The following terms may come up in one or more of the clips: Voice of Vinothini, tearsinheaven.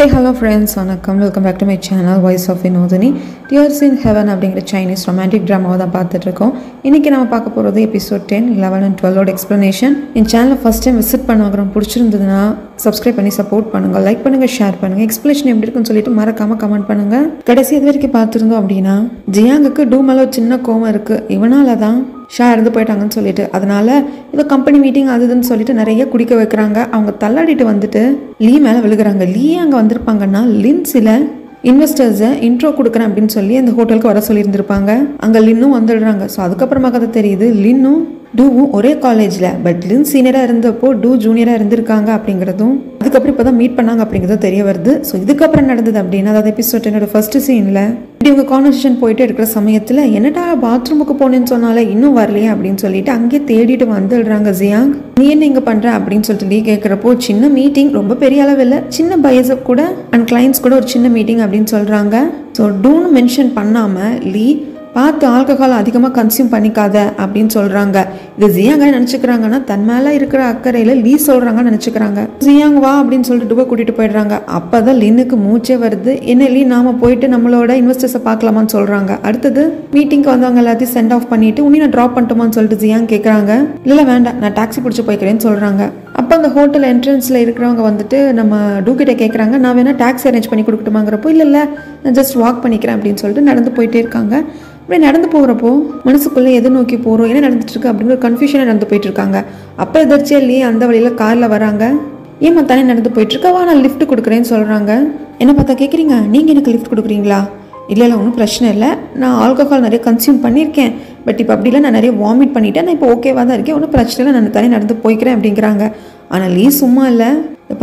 Hey, hello friends, welcome back to my channel Voice of Vinothini. Tears in Heaven அப்படிங்கிற Chinese romantic drama தான் பார்த்துட்டு இருக்கோம். இன்னைக்கு நாம பார்க்க போறது எபிசோட் 10, 11 and 12 ஓட எக்ஸ்பிளனேஷன். இந்த சேனலை ஃபர்ஸ்ட் டைம் விசிட் பண்ணவங்க பிடிச்சிருந்ததுனா சப்ஸ்கிரைப் பண்ணி சப்போர்ட் பண்ணுங்க, லைக் பண்ணுங்க, ஷேர் பண்ணுங்க. எக்ஸ்பிளனேஷன் எப்படி இருக்குன்னு சொல்லிட்டு மறக்காம கமெண்ட் பண்ணுங்க. கடைசி இது வரைக்கும் பார்த்திருந்தோம் அப்படினா ஜியாங்குக்கு டூ மேல சின்ன கோவம் இருக்கு. இவனால தான் ஷா இருந்து போயிட்டாங்கன்னு சொல்லிட்டு அதனால இவ கம்பெனி மீட்டிங் அதுன்னு சொல்லிட்டு நிறைய குடிக்க வைக்கிறாங்க. அவங்க தள்ளாடிட்டு வந்துட்டு லீ மேலே விழுகிறாங்க. லீ அங்கே வந்திருப்பாங்கன்னா லின்ஸில் இன்வெஸ்டர்ஸை இன்ட்ரோ கொடுக்குறேன் அப்படின்னு சொல்லி அந்த ஹோட்டலுக்கு வர சொல்லியிருந்திருப்பாங்க. அங்கே லின்னும் வந்துடுறாங்க. ஸோ அதுக்கப்புறமா கதை தெரியுது லின்னும் டூவும் ஒரே காலேஜில், பட் லின் சீனியராக இருந்தப்போ டூ ஜூனியராக இருந்திருக்காங்க அப்படிங்கிறதும் அதுக்கப்புறம் இப்போ தான் மீட் பண்ணாங்க அப்படிங்கிறதும் தெரிய வருது. ஸோ இதுக்கப்புறம் நடந்தது அப்படின்னா அதாவது எபிசோட் என்னோட ஃபர்ஸ்ட் சீனில் இப்படி இவங்க கான்வர்சேஷன் போயிட்டு இருக்கிற சமயத்தில் என்னடா பாத்ரூமுக்கு போனேன்னு சொன்னால இன்னும் வரலையே அப்படின்னு சொல்லிட்டு அங்கேயே தேடிட்டு வந்துடுறாங்க ஜியாங். நீ என்ன இங்கே பண்ணுற அப்படின்னு சொல்லிட்டு லீ கேட்குறப்போ சின்ன மீட்டிங், ரொம்ப பெரிய அளவில் சின்ன பயசப் கூட அண்ட் கிளைண்ட்ஸ் கூட ஒரு சின்ன மீட்டிங் அப்படின்னு சொல்கிறாங்க. ஸோ டூன்னு மென்ஷன் பண்ணாமல் லீ பார்த்து ஆல்கஹால் அதிகமாக கன்சியூம் பண்ணிக்காத அப்படின்னு சொல்கிறாங்க. இது ஜியாங்க நினச்சிக்கிறாங்கன்னா தன் மேலே இருக்கிற அக்கறையில் லீ சொல்கிறாங்கன்னு நினச்சிக்கிறாங்க. ஜியாங் வா அப்படின்னு சொல்லிட்டு டூவை கூட்டிகிட்டு போயிடுறாங்க. அப்போ தான் லின்னுக்கு மூச்சே வருது. என்ன லீ, நாம் போயிட்டு நம்மளோட இன்வெஸ்டர்ஸை பார்க்கலாமான்னு சொல்கிறாங்க. அடுத்தது மீட்டிங்க்கு வந்தவங்க எல்லாத்தையும் சென்ட் ஆஃப் பண்ணிவிட்டு உன்னி நான் ட்ராப் பண்ணிட்டோமான்னு சொல்லிட்டு ஜியாங் கேட்குறாங்க. இல்லை வேண்டாம், நான் டாக்ஸி பிடிச்சி போய்க்கிறேன்னு சொல்கிறாங்க. அப்போ அந்த ஹோட்டல் என்ட்ரன்ஸில் இருக்கிறவங்க வந்துட்டு நம்ம டூக்கிட்ட கேட்குறாங்க, நான் வேணால் டாக்ஸி அரேஞ்ச் பண்ணி கொடுக்கட்டுமாங்கிறப்போ இல்லை இல்லை நான் ஜஸ்ட் வாக் பண்ணிக்கிறேன் அப்படின்னு சொல்லிட்டு நடந்து போயிட்டே இருக்காங்க. இப்படி நடந்து போகிறப்போ மனசுக்குள்ளே எது நோக்கி போகிறோம், என்ன நடந்துட்டுருக்கு அப்படிங்கிற கன்ஃபியூஷனாக நடந்து போயிட்டுருக்காங்க. அப்போ எதிர்ச்சியாக இல்லையே அந்த வழியில் காரில் வராங்க. ஏமா தானே நடந்து போயிட்டுருக்காவா, நான் லிஃப்ட் கொடுக்குறேன்னு சொல்கிறாங்க. என்ன பார்த்தா கேட்குறீங்க, நீங்கள் எனக்கு லிஃப்ட் கொடுக்குறீங்களா? இல்லை இல்லை ஒன்றும் பிரச்சனை இல்லை, நான் ஆல்கஹால் நிறைய கன்சியூம் பண்ணியிருக்கேன், பட் இப்போ அப்படிலாம் நான் நிறைய வாமிட் பண்ணிவிட்டேன், நான் இப்போ ஓகேவாக தான் இருக்கேன், ஒன்றும் பிரச்சனை இல்லை, நான் தானே நடந்து போய்க்கிறேன் அப்படிங்கிறாங்க. ஆனால் லீ சும்மா இல்லை,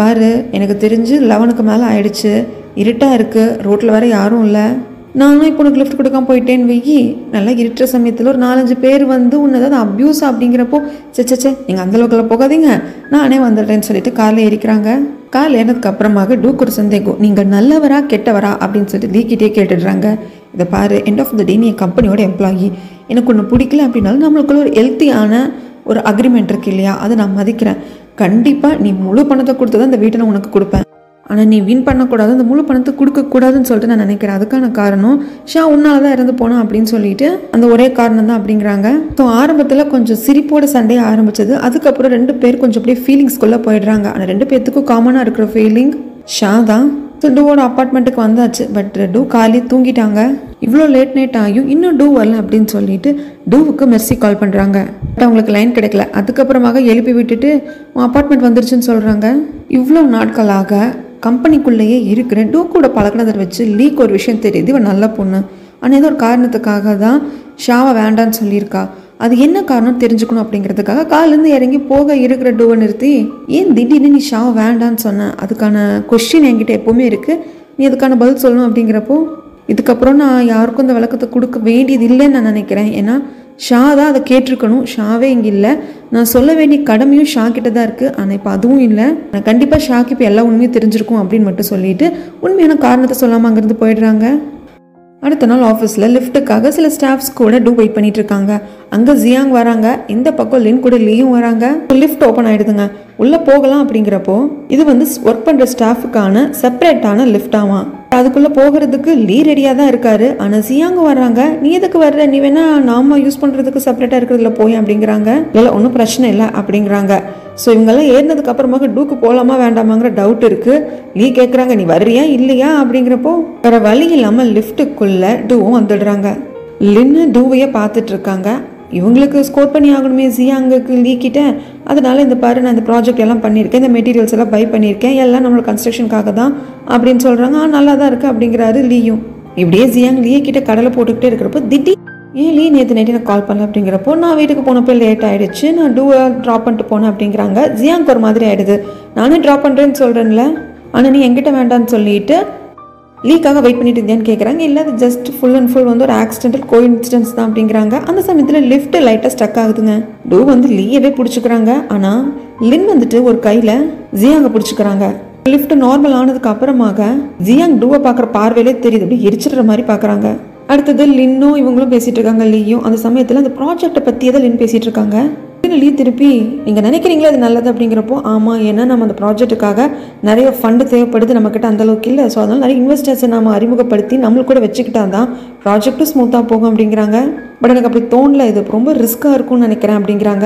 பாரு எனக்கு தெரிஞ்சு 11க்கு மேலே ஆயிடுச்சு, இருட்டாக இருக்குது, ரோட்டில் வேறு யாரும் இல்லை, நானும் இப்போ உனக்கு லிஃப்ட் கொடுக்காம போயிட்டேன்னு வெயி நல்லா இருட்டுற சமயத்தில் ஒரு 4-5 பேர் வந்து உன்னை ஏதாவது அப்யூஸ் அப்படிங்கிறப்போ சச்சே நீங்கள் அந்தளவுக்குலாம் போகாதீங்க, நானே வந்துடுறேன்னு சொல்லிட்டு காரில் ஏறிக்கிறாங்க. காரில் ஏறினதுக்கு அப்புறமாக டூக்கு ஒரு சந்தேகம், நீங்கள் நல்லவரா கெட்டவரா அப்படின்னு சொல்லிட்டு லீக்கிட்டே கேட்டுடுறாங்க. இதை பாரு, எண்ட் ஆஃப் த டே நீ கம்பெனியோட எம்ப்ளாயி, எனக்கு ஒன்று பிடிக்கல அப்படின்னாலும் நம்மளுக்குள்ள ஒரு ஹெல்த்தியான ஒரு அக்ரிமெண்ட் இருக்கு இல்லையா, அதை நான் மதிக்கிறேன். கண்டிப்பாக நீ முழு பணத்தை கொடுத்ததான் இந்த வீட்டை நான் உனக்கு கொடுப்பேன், ஆனால் நீ வின் பண்ணக்கூடாது, அந்த முழு பணத்தை கொடுக்கக்கூடாதுன்னு சொல்லிட்டு நான் நினைக்கிறேன். அதுக்கான காரணம் ஷா உன்னால தான் இறந்து போனோம் அப்படின்னு சொல்லிட்டு அந்த ஒரே காரணம் தான் அப்படிங்கிறாங்க. ஸோ ஆரம்பத்தில் கொஞ்சம் சிரிப்போட சண்டையை ஆரம்பிச்சது. அதுக்கப்புறம் 2 பேர் கொஞ்சம் அப்படியே ஃபீலிங்ஸ்குள்ளே போயிடுறாங்க. ஆனால் 2 பேர்த்துக்கும் காமனாக இருக்கிற ஃபீலிங் ஷா தான். ஸோ டூவோட அப்பார்ட்மெண்ட்டுக்கு வந்தாச்சு, பட் டூ காலையே தூங்கிட்டாங்க. இவ்வளோ லேட் நைட் ஆகியும் இன்னும் டூ வரல அப்படின்னு சொல்லிட்டு டூவுக்கு மெர்சி கால் பண்ணுறாங்க. பட் அவங்களுக்கு லைன் கிடைக்கல. அதுக்கப்புறமாக எழுப்பி விட்டுட்டு உன் அப்பார்ட்மெண்ட் வந்துருச்சுன்னு சொல்கிறாங்க. இவ்வளோ நாட்களாக கம்பெனிக்குள்ளேயே இருக்கிறேன், டூ கூட பழக்கினதை வச்சு லீக் ஒரு விஷயம் தெரியுது, இவன் நல்ல பொண்ணு, ஆனால் ஏதோ ஒரு காரணத்துக்காக தான் ஷாவை வேண்டான்னு சொல்லியிருக்கா, அது என்ன காரணம் தெரிஞ்சுக்கணும் அப்படிங்கிறதுக்காக காலிலேருந்து இறங்கி போக இருக்கிற டூவை நிறுத்தி ஏன் திடீர்னு நீ ஷாவை வேண்டான்னு சொன்ன, அதுக்கான கொஸ்டின் என்கிட்ட எப்போவுமே இருக்குது, நீ அதுக்கான பதில் சொல்லணும் அப்படிங்கிறப்போ இதுக்கப்புறம் நான் யாருக்கும் இந்த விளக்கத்தை கொடுக்க வேண்டியது இல்லைன்னு நான் நினைக்கிறேன், ஏன்னா ஷா தான் அதை கேட்டிருக்கணும், ஷாவே இங்கே இல்லை, நான் சொல்ல வேண்டிய கடமையும் ஷா கிட்ட தான் இருக்குது, ஆனால் இப்போ அதுவும் இல்லை, நான் கண்டிப்பாக ஷாக்கு இப்போ எல்லா உண்மையும் தெரிஞ்சிருக்கும் அப்படின்னு மட்டும் சொல்லிட்டு உண்மையான காரணத்தை சொல்லாமங்கிறது போயிடுறாங்க. அடுத்த நாள் ஆஃபீஸில் லிஃப்ட்டுக்காக சில ஸ்டாஃப்ஸ் கூட டூ வெயிட் பண்ணிட்டு இருக்காங்க. அங்கே ஜியாங் வராங்க, இந்த பக்கம் லின் கூட லீயும் வராங்க. லிஃப்ட் ஓப்பன் ஆகிடுதுங்க, உள்ளே போகலாம் அப்படிங்கிறப்போ இது வந்து ஒர்க் பண்ணுற ஸ்டாஃபுக்கான செப்பரேட்டான லிஃப்டாமா. அதுக்குள்ளே போகிறதுக்கு லீ ரெடியாக தான் இருக்காரு. ஆனால் ஜியாங் வர்றாங்க, நீ எதுக்கு வர்ற, நீ வேணா நாம யூஸ் பண்ணுறதுக்கு செப்பரேட்டாக இருக்கிறதுல போய் அப்படிங்கிறாங்க. இல்லை ஒன்றும் பிரச்சனை இல்லை அப்படிங்கிறாங்க. ஸோ இவங்கெல்லாம் ஏறினதுக்கு அப்புறமாக டூக்கு போகலாமா வேண்டாமாங்கிற டவுட் இருக்குது. லீ கேட்குறாங்க, நீ வர்றியா இல்லையா அப்படிங்கிறப்போ வேறு வழி இல்லாமல் லிஃப்ட்டுக்குள்ளே டூவும் வந்துடுறாங்க. லின்னு டூவையே பார்த்துட்ருக்காங்க. இவங்களுக்கு ஸ்கோர் பண்ணி ஆகணுமே ஜியாங்குக்கு லீக்கிட்ட, அதனால இந்த பாரு நான் இந்த ப்ராஜெக்ட் எல்லாம் பண்ணியிருக்கேன், இந்த மெட்டீரியல்ஸ் எல்லாம் பை பண்ணியிருக்கேன், எல்லாம் நம்மளோட கன்ஸ்ட்ரக்ஷனுக்காக தான் அப்படின்னு சொல்கிறாங்க. நல்லா தான் இருக்குது அப்படிங்கிறாரு லீயும். இப்படியே ஜியாங் லீக்கிட்ட கடலை போட்டுக்கிட்டே இருக்கிறப்போ திடீர் ஏன் லீ நேற்று நைட்டு நான் கால் பண்ணல அப்படிங்கிறப்போ நான் வீட்டுக்கு போனப்போ லேட் ஆகிடுச்சு, நான் டூவை ட்ராப் பண்ணிட்டு போனேன் அப்படிங்கிறாங்க. ஜியாங்க்கு ஒரு மாதிரி ஆகிடுது, நானே ட்ராப் பண்ணுறேன்னு சொல்கிறேன்ல, ஆனால் நீ என்கிட்ட வேண்டான்னு சொல்லிட்டு லீக்காக வெயிட் பண்ணிட்டு இருந்தேன்னு கேட்குறாங்க. இல்லை அது ஜஸ்ட் ஃபுல் அண்ட் ஃபுல் வந்து ஒரு ஆக்சிடென்டல் கோஇன்சிடென்ஸ் தான் அப்படிங்கிறாங்க. அந்த சமயத்தில் லிஃப்ட் லைட்டாக ஸ்டக் ஆகுதுங்க. டூ வந்து லீயவே பிடிச்சிக்கிறாங்க, ஆனால் லின் வந்துட்டு ஒரு கையில் ஜியாங்கை பிடிச்சிக்கிறாங்க. லிஃப்ட் நார்மல் ஆனதுக்கு அப்புறமாக ஜியாங் டூவை பார்க்குற பார்வையிலே தெரியுது, அப்படி எரிச்சிடுற மாதிரி பார்க்குறாங்க. அடுத்தது லின்னும் இவங்களும் பேசிகிட்டு இருக்காங்க லீயும். அந்த சமயத்தில் அந்த ப்ராஜெக்டை பற்றியே தான் லின் பேசிகிட்டு இருக்காங்க. ஃபைனலி திருப்பி நீங்கள் நினைக்கிறீங்களா அது நல்லது அப்படிங்கிறப்போ ஆமாம், ஏன்னா நம்ம அந்த ப்ராஜெக்ட்டுக்காக நிறைய ஃபண்டு தேவைப்படுது, நம்மக்கிட்ட அந்தளவுக்கு இல்லை. ஸோ அதனால் நிறைய இன்வெஸ்டர்ஸை நம்ம அறிமுகப்படுத்தி நம்மளுக்கு கூட வச்சுக்கிட்டா தான் ப்ராஜெக்ட்டும் ஸ்மூத்தாக போகும் அப்படிங்கிறாங்க. பட் எனக்கு அப்படி தோணல, இது ரொம்ப ரிஸ்க்காக இருக்கும்னு நினைக்கிறேன் அப்படிங்கிறாங்க.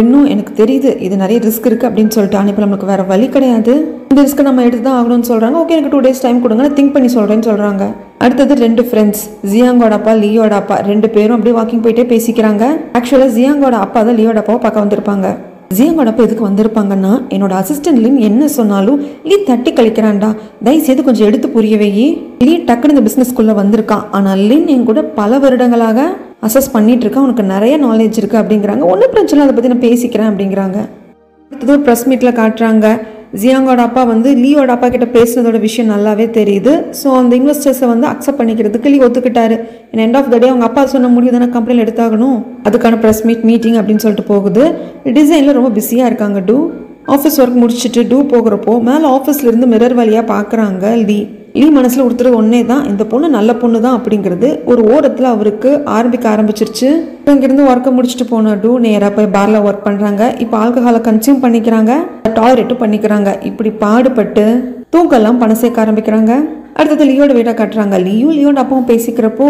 இன்னும் எனக்கு தெரியுது இது நிறைய ரிஸ்க் இருக்குது அப்படின்னு சொல்லிட்டு அனுப்பி நம்மளுக்கு வேறு வழி கிடையாது, இந்த ரிஸ்க்கை நம்ம எடுத்து தான் ஆகணும்னு சொல்கிறாங்க. ஓகே எனக்கு 2 days டைம் கொடுங்க, நான் திங்க் பண்ணி சொல்கிறேன்னு சொல்கிறாங்க. அடுத்தது 2 friends ஜியாங்கோட அப்பா லியோட அப்பா 2 பேரும் அப்படியே வாக்கிங் போயிட்டே பேசிக்கிறாங்க. ஆக்சுவலாக ஜியாங்கோட அப்பா தான் லியோட அப்பாவை பார்க்க வந்திருப்பாங்க. ஜியாங்கோட அப்பா எதுக்கு வந்திருப்பாங்கன்னா, என்னோட அசிஸ்டன்ட் லின் என்ன சொன்னாலும் லீ தட்டி கழிக்கிறான்டா, தயவுசெய்து கொஞ்சம் எடுத்து புரியவே, லீ டக்குன்னு இந்த பிஸ்னஸ்குள்ளே வந்திருக்கான், ஆனால் லின் என் கூட பல வருடங்களாக அசஸ் பண்ணிட்டு இருக்கா, உனக்கு நிறைய நாலேஜ் இருக்குது அப்படிங்கிறாங்க. ஒன்றும் பிரச்சனை, அதை பற்றி நான் பேசிக்கிறேன் அப்படிங்கிறாங்க. அடுத்தது ப்ரெஸ் மீட்டில் காட்டுறாங்க, ஜியாங்கோட அப்பா வந்து லீயோட அப்பா கிட்ட பேசுனதோட விஷயம் நல்லாவே தெரியுது. ஸோ அந்த இன்வெஸ்டர்ஸை வந்து அக்செப்ட் பண்ணிக்கிறதுக்கு லீ ஒத்துக்கிட்டாரு. எண்ட் ஆஃப் த டே அவங்க அப்பா சொன்ன முடிவு தானே கம்பெனியில் எடுத்தாகணும். அதுக்கான ப்ரெஸ் மீட்டிங் அப்படின்னு சொல்லிட்டு போகுது. டிசைனில் ரொம்ப பிஸியாக இருக்காங்க. டூ ஆஃபீஸ் ஒர்க் முடிச்சுட்டு டூ போகிறப்போ மேலே ஆஃபீஸ்லேருந்து மிரர் வழியாக பார்க்குறாங்க. லீ மனசில் கொடுத்துறது ஒன்றே தான், இந்த பொண்ணு நல்ல பொண்ணு தான் அப்படிங்கிறது ஒரு ஓரத்தில் அவருக்கு ஆரம்பிச்சிருச்சு. அங்கேருந்து ஒர்க்கை முடிச்சுட்டு போன டூ நேராக போய் பாரில் ஒர்க் பண்ணுறாங்க. இப்போ ஆல்கஹாலை கன்சியூம் பண்ணிக்கிறாங்க, டாய்லெட்டும் பண்ணிக்கிறாங்க. இப்படி பாடுபட்டு தூக்கெல்லாம் பணம் சேர்க்க ஆரம்பிக்கிறாங்க. அடுத்தது லியோட வீட்டை காட்டுறாங்க. லியோட அப்பாவும் பேசிக்கிறப்போ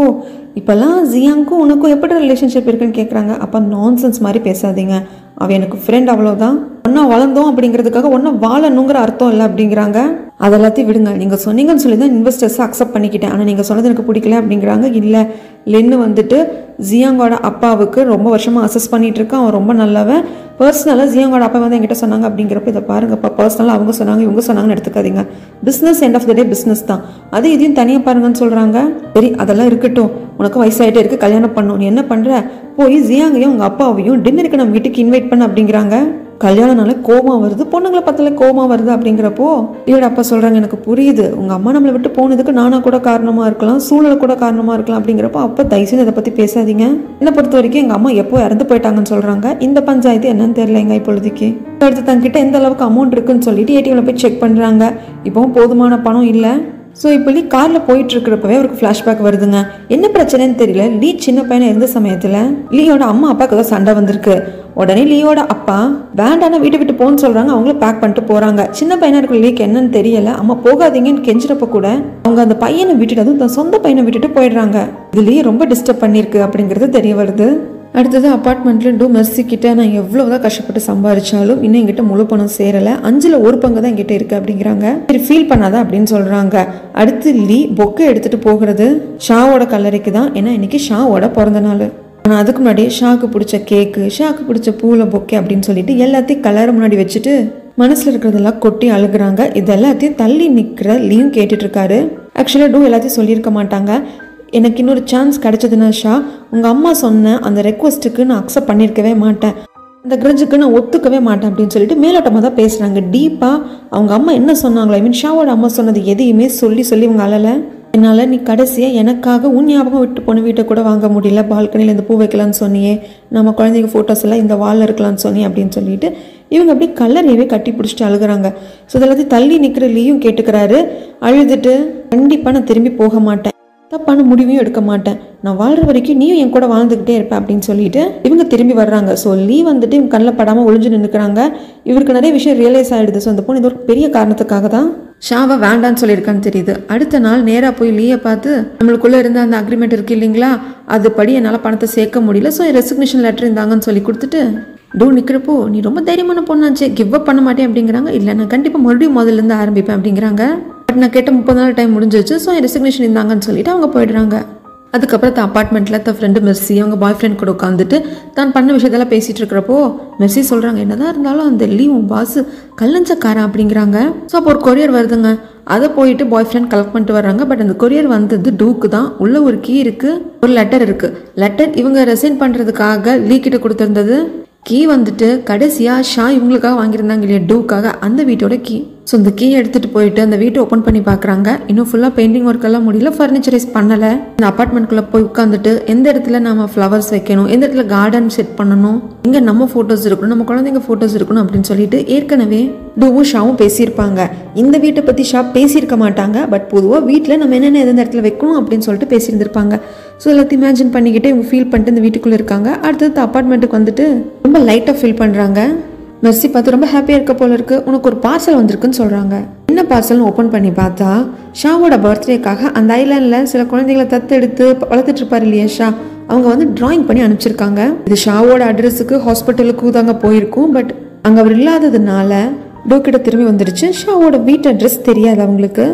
இப்போல்லாம் ஜியாங்க்கும் உனக்கும் எப்படி ரிலேஷன்ஷிப் இருக்குன்னு கேட்குறாங்க. அப்போ நான்சென்ஸ் மாதிரி பேசாதீங்க, அவன் எனக்கு ஃப்ரெண்ட், அவ்வளோதான், ஒன்றா வளர்ந்தோம் அப்படிங்கிறதுக்காக ஒன்றா வாழணுங்கிற அர்த்தம் இல்லை அப்படிங்கிறாங்க. அது எல்லாத்தையும் விடுங்க, நீங்கள் சொன்னீங்கன்னு சொல்லி தான் இன்வெஸ்டர்ஸை அக்செப்ட் பண்ணிக்கிட்டேன், ஆனால் நீங்கள் சொன்னது எனக்கு பிடிக்கல அப்படிங்கிறாங்க. இல்லை லென்னு வந்துட்டு ஜியாங்கோட அப்பாவுக்கு ரொம்ப வருஷமாக அசஸ் பண்ணிகிட்டு இருக்கான், அவன் ரொம்ப நல்லவன், பர்சனலாக ஜியாங்கோட அப்பா வந்து என்கிட்ட சொன்னாங்க அப்படிங்கிறப்ப இதை பாருங்கப்பா, பர்சனலாக அவங்க சொன்னாங்க இவங்க சொன்னாங்கன்னு எடுத்துக்காதீங்க, business end of the day business தான், அது இதையும் தனியாக பாருங்கன்னு சொல்கிறாங்க. சரி அதெல்லாம் இருக்கட்டும், உனக்கு வயசாகிட்டே இருக்குது, கல்யாணம் பண்ணணும், நீ என்ன பண்ணுற, போய் ஜியாங்கையும் உங்கள் அப்பாவையும் டின்னருக்கு நம்ம வீட்டுக்கு இன்வைட் பண்ண அப்படிங்கிறாங்க. கல்யாணம்னாலே கோபம் வருது, பொண்ணுங்களை பார்த்தாலே கோபம் வருது அப்படிங்கிறப்போ லியோட அப்பா சொல்கிறாங்க, எனக்கு புரியுது, உங்கள் அம்மா நம்மளை விட்டு போனதுக்கு நானாக கூட காரணமாக இருக்கலாம், சூழலை கூட காரணமாக இருக்கலாம் அப்படிங்கிறப்போ அப்போ தயவுசெய்து அதை பற்றி பேசாதீங்க, என்னை பொறுத்த வரைக்கும் எங்கள் அம்மா எப்போ இறந்து போயிட்டாங்கன்னு சொல்கிறாங்க. இந்த பஞ்சாயத்து என்னன்னு தெரியலங்க இப்பொழுதுக்கு. அடுத்து தங்கிட்ட எந்த அளவுக்கு அமௌண்ட் இருக்குன்னு சொல்லிட்டு ஏடிஎம்ல போய் செக் பண்ணுறாங்க. இப்போவும் போதுமான பணம் இல்லை. ஸோ இப்போ லீ காரில் போயிட்டு இருக்கிறப்பவே அவருக்கு ஃப்ளாஷ்பேக் வருதுங்க. என்ன பிரச்சனைன்னு தெரியல, லீ சின்ன பையனை இருந்த சமயத்தில் லீயோட அம்மா அப்பாவுக்கு ஏதோ சண்டை வந்திருக்கு. உடனே லீயோட அப்பா வேண்டான வீட்டை விட்டு போன்னு சொல்கிறாங்க, அவங்களும் பேக் பண்ணிட்டு போகிறாங்க. சின்ன பையனாக இருக்கிற லீக்கு என்னன்னு தெரியலை, அம்மா போகாதீங்கன்னு கெஞ்சிறப்ப கூட அவங்க அந்த பையனை விட்டுட்டு, அதுவும் தன் சொந்த பையனை விட்டுட்டு போயிடுறாங்க. இது லீ ரொம்ப டிஸ்டர்ப் பண்ணியிருக்கு அப்படிங்கிறது தெரிய வருது. அடுத்தது அப்பார்ட்மெண்ட்டில் டூ மெர்சி கிட்டே நான் எவ்வளோதான் கஷ்டப்பட்டு சம்பாதிச்சாலும் இன்னும் எங்கிட்ட முழு பணம் சேரலை, 5ல் 1 பங்கு தான் எங்கிட்ட இருக்குது அப்படிங்கிறாங்க. சரி ஃபீல் பண்ணாதா அப்படின்னு சொல்கிறாங்க. அடுத்து லீ பொக்கை எடுத்துகிட்டு போகிறது ஷாவோட கல்லறைக்கு தான், ஏன்னா இன்றைக்கி ஷாவோட பிறந்த நாள். ஆனால் அதுக்கு முன்னாடி ஷாவுக்கு பிடிச்ச கேக்கு, ஷாவுக்கு பிடிச்ச பூவில் பொக்கை அப்படின்னு சொல்லிட்டு எல்லாத்தையும் கல்லறை முன்னாடி வச்சுட்டு மனசில் இருக்கிறதெல்லாம் கொட்டி அழுகுறாங்க. இதெல்லாத்தையும் தள்ளி நிற்கிற லீயும் கேட்டுட்ருக்காரு. ஆக்சுவலாக டூ எல்லாத்தையும் சொல்லியிருக்க மாட்டாங்க, எனக்கு இன்னொரு சான்ஸ் கிடைச்சதுன்னா ஷா, உங்கள் அம்மா சொன்ன அந்த ரெக்வஸ்ட்டுக்கு நான் அக்செப்ட் பண்ணியிருக்கவே மாட்டேன், அந்த கிரஞ்சுக்கு நான் ஒத்துக்கவே மாட்டேன் அப்படின்னு சொல்லிட்டு மேலோட்டமாக தான் பேசுகிறாங்க. டீப்பாக அவங்க அம்மா என்ன சொன்னாங்களோ, ஐ மீன் ஷாவோட அம்மா சொன்னது எதையுமே சொல்லி சொல்லி இவங்க அழலை. என்னால் நீ கடைசியாக எனக்காக உன் ஞாபகம் விட்டு போன வீட்டை கூட வாங்க முடியல, பால்கனியில் இந்த பூ வைக்கலான்னு சொன்னியே, நம்ம குழந்தைங்க ஃபோட்டோஸ் எல்லாம் இந்த வாலில் இருக்கலான்னு சொன்னி அப்படின்னு சொல்லிட்டு இவங்க அப்படியே கல்லறையவே கட்டி பிடிச்சிட்டு அழுகிறாங்க. ஸோ இதெல்லாத்தையும் தள்ளி நிற்கிற லீயும் கேட்டுக்கிறாரு. அழுதுட்டு கண்டிப்பாக நான் திரும்பி போக மாட்டேன், தப்பான முடிவையும் எடுக்க மாட்டேன், நான் வாழ்கிற வரைக்கும் நீயும் என் கூட வாழ்ந்துக்கிட்டே இருப்பேன் அப்படின்னு சொல்லிட்டு இவங்க திரும்பி வர்றாங்க. ஸோ லீ வந்துட்டு இவங்க கண்ணில் படாமல் ஒழிஞ்சு நின்றுக்கிறாங்க. இவருக்கு நிறைய விஷயம் ரியலைஸ் ஆகிடுது. ஸோ அந்த பொண்ணு இது ஒரு பெரிய காரணத்துக்காக தான் ஷாவை வேண்டான்னு சொல்லியிருக்கான்னு தெரியுது. அடுத்த நாள் நேராக போய் லீயை பார்த்து, நம்மளுக்குள்ளே இருந்த அந்த அக்ரிமெண்ட் இருக்குது இல்லைங்களா, அதுபடி என்னால் பணத்தை சேர்க்க முடியல, ஸோ ரெசிக்னேஷன் லெட்டர் இருந்தாங்கன்னு சொல்லி கொடுத்துட்டு டூ நிற்கிறப்போ, நீ ரொம்ப தைரியமான பொண்ணாச்சு, கிவ் அப் பண்ண மாட்டேன் அப்படிங்கிறாங்க. இல்லை நான் கண்டிப்பாக மறுபடியும் முதல்லேருந்து ஆரம்பிப்பேன் அப்படிங்கிறாங்க. பட் நான் கேட்ட 30 நாள் டைம் முடிஞ்சிச்சு, ஸோ ரெசிக்னேஷன் இருந்தாங்கன்னு சொல்லிட்டு அவங்க போயிடுறாங்க. அதுக்கப்புறம் தான் அப்பார்ட்மெண்ட்டில் தான் ஃப்ரெண்டு மெர்சி அவங்க பாய் ஃப்ரெண்ட் கூட உட்காந்துட்டு தான் பண்ண விஷயத்தெல்லாம் பேசிகிட்டு இருக்கிறப்போ மெர்சி சொல்கிறாங்க, என்னதான் இருந்தாலும் அந்த லீ உன் பாஸ் கல்லஞ்சக்காரன் அப்படிங்கிறாங்க. ஸோ அப்போ ஒரு கொரியர் வருதுங்க, அதை போயிட்டு பாய் ஃப்ரெண்ட் கலெக்ட் பண்ணிட்டு வர்றாங்க. பட் அந்த கொரியர் வந்தது டூக்கு தான், உள்ள ஒரு கீ இருக்குது, ஒரு லெட்டர் இருக்குது. லெட்டர் இவங்க ரெசைன் பண்ணுறதுக்காக லீ கிட்ட கொடுத்துருந்தது. கீ வந்துட்டு கடைசியாக ஷா இவங்களுக்காக வாங்கியிருந்தாங்க இல்லையா, டூக்காக, அந்த வீட்டோட கீ. So the key எடுத்துட்டு போயிட்டு அந்த வீட்டை open பண்ணி பார்க்கறாங்க. இன்னும் ஃபுல்லா பெயிண்டிங் வர்க் எல்லாம் முடியல, ஃபர்னிச்சரைஸ் பண்ணல. இந்த அபார்ட்மென்ட்க்குள்ள போய் உட்கார்ந்துட்டு எந்த இடத்துல நாம ஃப்ளவர்ஸ் வைக்கணும், எந்த இடத்துல கார்டன் செட் பண்ணணும், இங்க நம்ம போட்டோஸ் இருக்கணும், நம்ம குழந்தைங்க போட்டோஸ் இருக்கணும் அப்படினு சொல்லிட்டு ஏற்கனவே டூவும் ஷாவும் பேசியிருப்பாங்க. இந்த வீட்டை பத்தி ஷா பேசியிருக்க மாட்டாங்க, பட் பொதுவா வீட்ல நம்ம என்னென்ன எந்த இடத்துல வைக்கணும் அப்படினு சொல்லிட்டு பேசியிருந்திருப்பாங்க. சோ எல்லாத்தையும் இமேஜின் பண்ணிக்கிட்டே இவங்க ஃபீல் பண்ணிட்டு இந்த வீட்டுக்குள்ள இருக்காங்க. அடுத்து அபார்ட்மென்ட்டுக்கு வந்துட்டு ரொம்ப லைட்டா ஃபீல் பண்றாங்க. மெர்சி பார்த்து ரொம்ப ஹாப்பியாக இருக்க போல இருக்கு, உனக்கு ஒரு பார்சல் வந்திருக்குன்னு சொல்கிறாங்க. என்ன பார்சல்னு ஓப்பன் பண்ணி பார்த்தா ஷாவோட பர்த்டேக்காக அந்த ஐலாண்டில் சில குழந்தைகளை தத்தெடுத்து வளர்த்துட்டு இருப்பார் இல்லையா ஷா, அவங்க வந்து டிராயிங் பண்ணி அனுப்பிச்சிருக்காங்க. இது ஷாவோட அட்ரஸுக்கு ஹாஸ்பிட்டலுக்கு தாங்க போயிருக்கும், பட் அங்கே அவர் இல்லாததுனால டோக்கிட்ட திரும்பி வந்துடுச்சு. ஷாவோட வீட்டு அட்ரஸ் தெரியாது அவங்களுக்கு.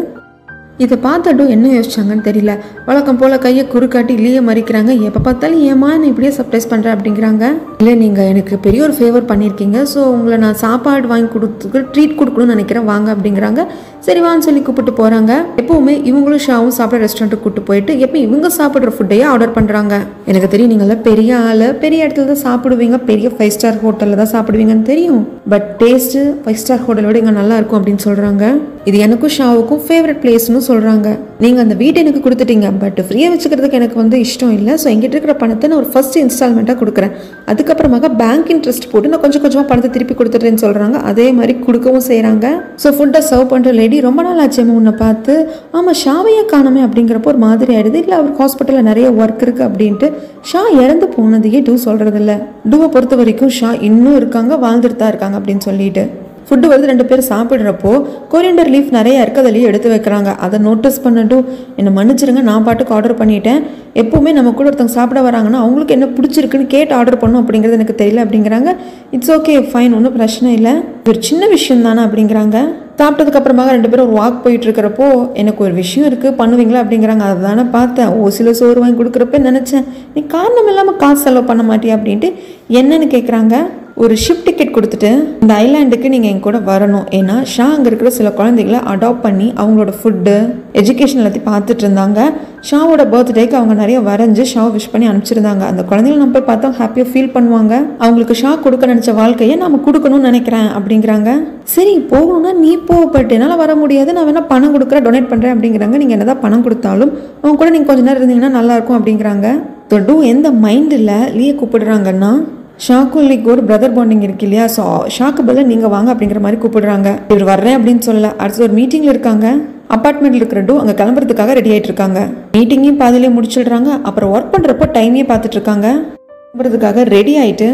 இதை பார்த்த டோ என்ன யோசிச்சாங்கன்னு தெரியல. வழக்கம் போல் கையை குறுக்காட்டி இல்லையே மறிக்கிறாங்க. எப்போ பார்த்தாலும் ஏமா நான் இப்படியே சர்ப்ரைஸ் பண்ணுறேன் அப்படிங்கிறாங்க. இல்லை, நீங்கள் எனக்கு பெரிய ஒரு ஃபேவர் பண்ணியிருக்கீங்க, ஸோ உங்களை நான் சாப்பாடு வாங்கி கொடுத்து ட்ரீட் கொடுக்கணும்னு நினைக்கிறேன் வாங்க அப்படிங்கிறாங்க. சரி வான்னு சொல்லி கூப்பிட்டு போகிறாங்க. எப்போவுமே இவங்களும் ஷாவும் சாப்பிட்ற ரெஸ்டாரண்ட்டுக்கு கூப்பிட்டு போயிட்டு எப்போ இவங்க சாப்பிட்ற ஃபுட்டையே ஆர்டர் பண்ணுறாங்க. எனக்கு தெரியும் நீங்களாம் பெரிய ஆள், பெரிய இடத்துல தான் சாப்பிடுவீங்க, பெரிய 5 ஸ்டார் ஹோட்டலில் தான் சாப்பிடுவீங்கன்னு தெரியும், பட் டேஸ்ட்டு 5 ஸ்டார் ஹோட்டலோட இங்கே நல்லாயிருக்கும் அப்படின்னு சொல்கிறாங்க. இது எனக்கும் ஷாவுக்கும் ஃபேவரட் பிளேஸ்னு சொல்கிறாங்க. நீங்கள் அந்த வீட்டை எனக்கு கொடுத்துட்டீங்க, பட் ஃப்ரீயாக வச்சுக்கிறதுக்கு எனக்கு வந்து இஷ்டம் இல்லை, ஸோ எங்கிட்ட இருக்கிற பணத்தை நான் ஒரு ஃபர்ஸ்ட் இன்ஸ்டால்மெண்ட்டாக கொடுக்குறேன், அதுக்கப்புறமாக பேங்க் இன்ட்ரெஸ்ட் போட்டு நான் கொஞ்சம் கொஞ்சமாக பணத்தை திருப்பி கொடுத்துட்றேன்னு சொல்கிறாங்க. அதே மாதிரி கொடுக்கவும் செய்கிறாங்க. ஸோ ஃபுட்டை சர்வ் பண்ணுற ரொம்ப நாள் ஆச்சேமா உன்னை பார்த்து, ஆமாம் ஷாவையே காணமே அப்படிங்கிறப்போ ஒரு மாதிரி ஆயிடுது. இல்லை அவருக்கு ஹாஸ்பிட்டலில் நிறைய ஒர்க் இருக்குது அப்படின்ட்டு ஷா இறந்து போனதையே டூ சொல்கிறதில்ல. டூவை பொறுத்த வரைக்கும் ஷா இன்னும் இருக்காங்க, வாழ்ந்துட்டு தான் இருக்காங்க அப்படின்னு சொல்லிட்டு ஃபுட்டு வந்து 2 பேர் சாப்பிட்றப்போ கொரியண்டர் லீஃப் நிறையா இருக்குது, அதிலேயே எடுத்து வைக்கிறாங்க. அதை நோட்டீஸ் பண்ணிட்டும் என்னை மன்னிச்சிருங்க நான் பாட்டுக்கு ஆர்டர் பண்ணிட்டேன், எப்போவுமே நம்ம கூட ஒருத்தவங்க சாப்பிட வராங்கன்னா அவங்களுக்கு என்ன பிடிச்சிருக்குன்னு கேட்டு ஆர்டர் பண்ணும் அப்படிங்கிறது எனக்கு தெரியல அப்படிங்கிறாங்க. இட்ஸ் ஓகே ஃபைன், ஒன்றும் பிரச்சனை இல்லை, ஒரு சின்ன விஷயம் தானே அப்படிங்கிறாங்க. சாப்பிட்டதுக்கப்புறமா 2 பேரும் ஒரு வாக் போயிட்டு இருக்கிறப்போ எனக்கு ஒரு விஷயம் இருக்குது பண்ணுவீங்களா அப்படிங்கிறாங்க. அதை தானே பார்த்தேன், ஓ சில சோறு வாங்கி கொடுக்குறப்ப நினச்சேன் நீ காரணம் இல்லாமல் காசு செலவு பண்ண மாட்டியா அப்படின்ட்டு. என்னன்னு கேட்குறாங்க. ஒரு ஷிப் டிக்கெட் கொடுத்துட்டு இந்த ஐலாண்டுக்கு நீங்கள் என் கூட வரணும், ஏன்னா ஷா அங்கே இருக்கிற சில குழந்தைகளை அடாப்ட் பண்ணி அவங்களோட ஃபுட்டு எஜுகேஷன் எல்லாத்தையும் பார்த்துட்டு இருந்தாங்க. ஷாவோட பர்த்டேக்கு அவங்க நிறைய வரைஞ்சி ஷாவை விஷ் பண்ணி அனுப்பிச்சிருந்தாங்க. அந்த குழந்தைகள் நம்ம போய் பார்த்தா ஹாப்பியாக ஃபீல் பண்ணுவாங்க, அவங்களுக்கு ஷா கொடுக்க நினச்ச வாழ்க்கையை நம்ம கொடுக்கணும்னு நினைக்கிறேன் அப்படிங்கிறாங்க. சரி போகணும்னா நீ போகப்பட்டு என்னால் வர முடியாது, நான் வேணா பணம் கொடுக்குறேன் டொனேட் பண்ணுறேன் அப்படிங்கிறாங்க. நீங்கள் என்ன தான் பணம் கொடுத்தாலும் அவங்க கூட நீங்கள் கொஞ்சம் நேரம் இருந்தீங்கன்னா நல்லாயிருக்கும் அப்படிங்கிறாங்க. டூ எந்த மைண்டில் லீயை கூப்பிடுறாங்கன்னா ஷாக்கும் லீக்கு ஒரு பிரதர் பாண்டிங் இருக்கு இல்லையா, ஸோ ஷாக்கு பதில் நீங்கள் வாங்க அப்படிங்கிற மாதிரி கூப்பிடுறாங்க. இவர் வர்றேன் அப்படின்னு சொல்ல அடுத்து ஒரு மீட்டிங்கில் இருக்காங்க. அப்பார்ட்மெண்ட்டில் இருக்கிற டூ அங்கே கிளம்புறதுக்காக ரெடி ஆகிட்டு இருக்காங்க. மீட்டிங்கையும் பாதிலே முடிச்சிடுறாங்க. அப்புறம் ஒர்க் பண்ணுறப்போ டைமே பார்த்துட்டு இருக்காங்க. கிளம்புறதுக்காக ரெடி ஆகிட்டு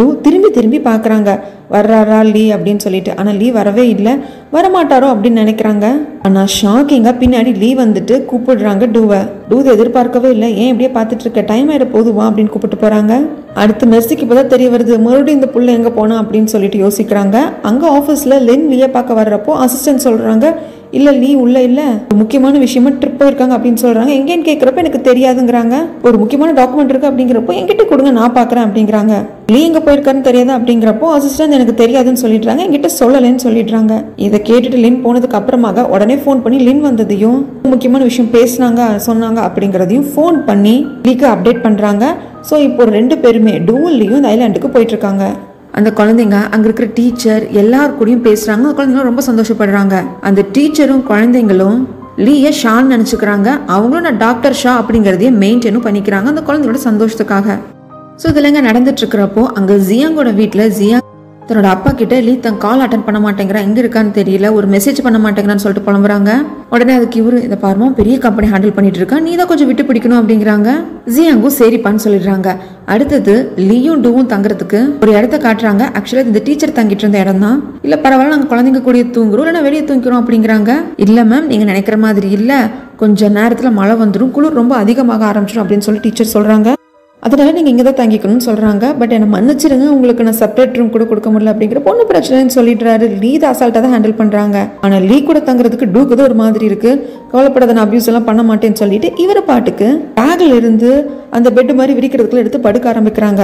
டூ திரும்பி திரும்பி பார்க்குறாங்க, வர்றாரா லீ அப்படின்னு சொல்லிட்டு. ஆனால் லீ வரவே இல்லை, வரமாட்டாரோ அப்படின்னு நினைக்கிறாங்க. ஆனால் ஷாக்கிங்காக பின்னாடி லீ வந்துட்டு கூப்பிடுறாங்க டூவை. டூ எதிர்பார்க்கவே இல்லை, ஏன் இப்படியே பார்த்துட்டு இருக்க டைம் ஆகிட போதுவா அப்படின்னு கூப்பிட்டு போகிறாங்க. அடுத்து மெர்சிக்கு இப்போ தான் தெரிய வருது மறுபடியும் இந்த புள்ள எங்கே போனா அப்படின்னு சொல்லிட்டு யோசிக்கிறாங்க. அங்கே ஆஃபீஸில் லென் லீயை பார்க்க வர்றப்போ அசிஸ்டன்ட் சொல்கிறாங்க, இல்லை லீ உள்ளே இல்லை, முக்கியமான விஷயமா ட்ரிப் போயிருக்காங்க அப்படின்னு சொல்கிறாங்க. எங்கேன்னு கேட்குறப்ப எனக்கு தெரியாதுங்கிறாங்க. ஒரு முக்கியமான டாக்குமெண்ட் இருக்குது அப்படிங்கிறப்போ என்கிட்ட கொடுங்க நான் பார்க்குறேன் அப்படிங்கிறாங்க. லீ எங்கே போயிருக்காருன்னு தெரியாதா அப்படிங்கிறப்போ அசிஸ்டன்ட் எனக்கு தெரியாதுன்னு சொல்லிடுறாங்க, என்கிட்ட சொல்லலைன்னு சொல்லிடுறாங்க. இதை கேட்டுட்டு லின் போனதுக்கு அப்புறமாக உடனே ஃபோன் பண்ணி லின் வந்ததையும் முக்கியமான விஷயம் பேசினாங்க சொன்னாங்க அப்படிங்கிறதையும் ஃபோன் பண்ணி லீக்கு அப்டேட் பண்ணுறாங்க. ஸோ இப்போ 2 பேருமே டூல்லையும் இந்த ஐலாண்டுக்கு போயிட்டுருக்காங்க. அந்த குழந்தைங்க அங்கே இருக்கிற டீச்சர் எல்லாரு கூடயும் பேசுகிறாங்க. அந்த குழந்தைங்களும் ரொம்ப சந்தோஷப்படுறாங்க. அந்த டீச்சரும் குழந்தைங்களும் லீயை ஷான்னு நினச்சிக்கிறாங்க. அவங்களும் நான் டாக்டர் ஷா அப்படிங்கிறதையே மெயின்டைனும் பண்ணிக்கிறாங்க அந்த குழந்தைங்களோட சந்தோஷத்துக்காக. ஸோ இதெல்லாம் நடந்துட்டு இருக்கிறப்போ அங்கே ஜியாங்கோட வீட்டில் ஜியா தன்னோட அப்பா கிட்ட லீ தன் கால் அட்டன் பண்ண மாட்டேங்கிறா, எங்கே இருக்கான்னு தெரியல, ஒரு மெசேஜ் பண்ண மாட்டேங்கிறான்னு சொல்லிட்டு புலம்புறாங்க. உடனே அதுக்கு இவரு இதை பாருமா பெரிய கம்பெனி ஹேண்டில் பண்ணிட்டு இருக்கா, நீ தான் கொஞ்சம் விட்டு பிடிக்கணும் அப்படிங்கிறாங்க. ஜியாங்கும் சரிப்பான்னு சொல்லிடுறாங்க. அடுத்தது லீயும் டூவும் தங்குறதுக்கு ஒரு இடத்த காட்டுறாங்க. ஆக்சுவலாக இந்த டீச்சர் தங்கிட்டு இருந்த இடம் தான். இல்லை பரவாயில்ல நாங்கள் குழந்தைங்க கூடிய தூங்குறோம், இல்லைன்னா வெளியே தூங்கிறோம் அப்படிங்கிறாங்க. இல்லை மேம் நீங்கள் நினைக்கிற மாதிரி இல்லை, கொஞ்சம் நேரத்தில் மழை வந்துடும், குளிர் ரொம்ப அதிகமாக ஆரம்பிச்சிடும் அப்படின்னு சொல்லி டீச்சர் சொல்கிறாங்க. அதனால் நீங்கள் இங்கே தான் தங்கிக்கணும்னு சொல்கிறாங்க. பட் என்னை மன்னிச்சிருங்க உங்களுக்கு நான் செப்பரேட் ரூம் கூட கொடுக்க முடியல அப்படிங்கிற பொண்ணு பிரச்சனைன்னு சொல்லிடுறாரு. லீ அசால்ட்டாக தான் ஹேண்டில் பண்ணுறாங்க. ஆனால் லீ கூட தங்குறதுக்கு டூக்கு தான் ஒரு மாதிரி இருக்குது, கவலைப்படாத நான் அப்யூஸ் எல்லாம் பண்ண மாட்டேன்னு சொல்லிட்டு இவரை பாட்டுக்கு பேக்கில் இருந்து அந்த பெட்டு மாதிரி விரிக்கிறதுக்குள்ள எடுத்து படுக்க ஆரம்பிக்கிறாங்க.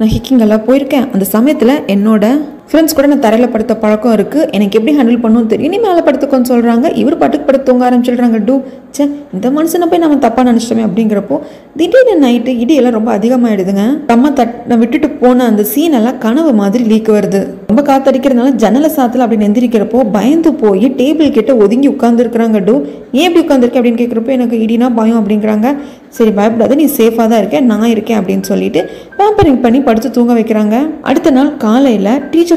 நான் ஹிக்கிங்கெல்லாம் போயிருக்கேன், அந்த சமயத்தில் என்னோட friends கூட நான் தரையில படுத்த பழக்கம் இருக்கு எனக்கு எப்படி ஹேண்டில் பண்ணனும் தெரியல நீ மேல படுத்துக்கோன்னு சொல்றாங்க இவர் பாட்டுக்கு படுத்துங்க ஆரம்பிச்சிடுறாங்க டூ ச்சே இந்த மனுஷனை போய் நாம தப்பா நினைச்சிட்டோமே அப்படிங்கறப்போ திடீர்னு நைட் இடி எல்லாம் ரொம்ப அதிகமாயிடுதுங்க நம்ம நான் விட்டுட்டு போன அந்த சீன் எல்லாம் கனவு மாதிரி லீக் வருது ரொம்ப காத்தடிக்கிறதுனால ஜன்னல சாத்துல அப்படி நெந்திரிக்கிறப்போ பயந்து போய் டேபிள் கிட்ட ஒதுங்கி உட்கார்ந்து இருக்காங்க டூ ஏன் இப்படி உட்கார்ந்திருக்க அப்படினு கேக்குறப்போ எனக்கு இடினா பயம் அப்படிங்கறாங்க சரி பயப்படாத நீ சேஃபா தான் இருக்க நான் இருக்கேன் அப்படினு சொல்லிட்டு பேம்பரிங் பண்ணி படுத்து தூங்க வைக்கறாங்க அடுத்த நாள் காலையில டீச்சர்